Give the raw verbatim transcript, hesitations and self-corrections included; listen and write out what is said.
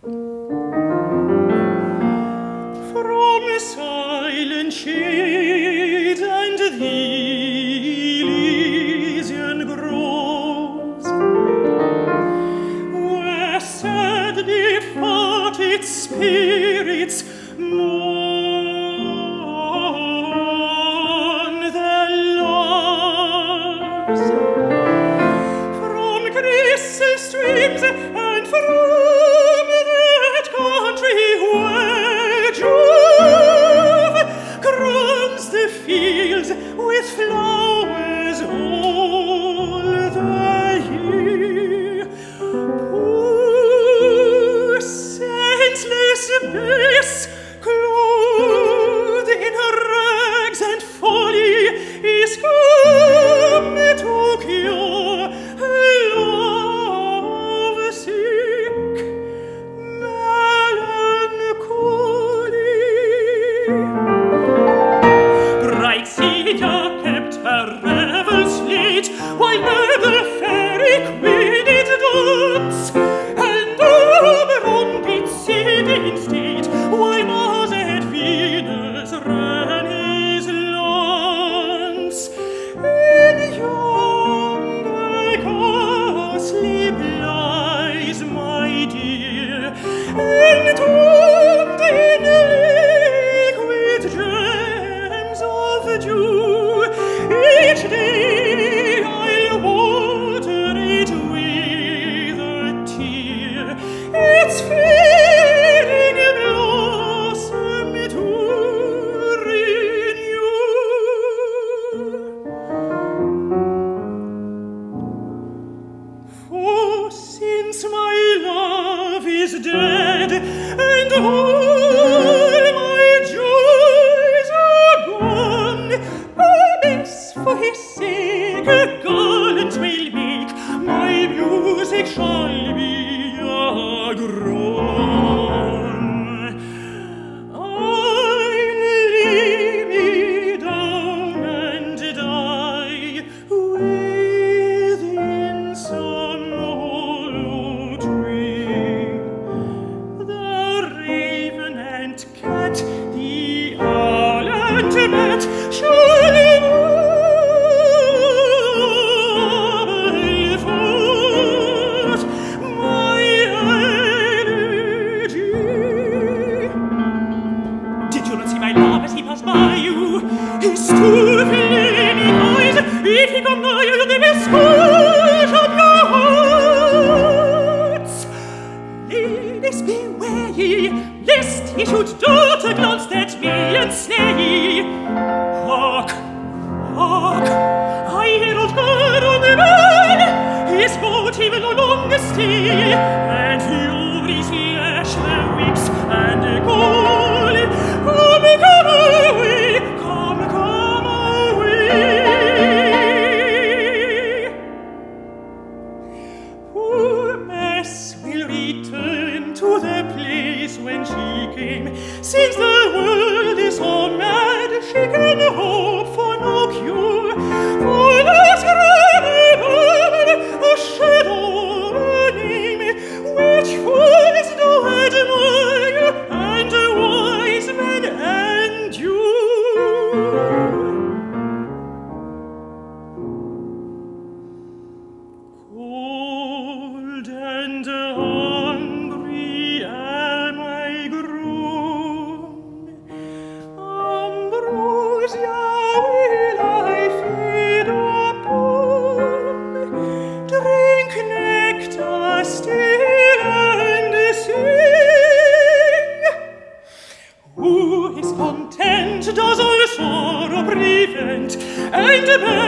From silent shades and the Elysian groves, where sad departed spirits mourn their loves, from crystal streams and from that country where Jove crowns the fields with flowers all the year. Poor senseless bliss, clothed in rags and folly, is come to cure love sick melancholy. Bright Sita kept her revels late, while Myrtle fairy quitted dance, and Oberon did sit in state, while Mars and Venus ran his lance. In yonder ghostly lies, my dear, entombed in liquid gems of dew. Each day I'll water it with a tear, its fading blossom to renew. For since my love is dead, and all my joys are gone, alas, for his sake a garland will make, my music shall be outgrown. I'll lay me down and die within some hollow tree. The raven and cat, the owl and bat, shall evolve forth my energy. Did you not see my love as he passed by you? His two flaming eyes, if he come nigh you, they will scorch up your hearts. Ladies, beware ye, lest he should dart a glance at me and snare ye. Hark, hark, I hear old God on the man, his boat he will no longer stay, and furies he ash their whips and they call, come, come away, come, come away. Poor Bess will return to the place when she came, since the world is so mad she can hope for no cure. For the scarlet woman, a shadow of a name, which fools do admire and wise men endure. Cold and hungry am I grown, ambrosia will I feed upon, drink nectar still and sing. Who is content does all sorrow prevent, and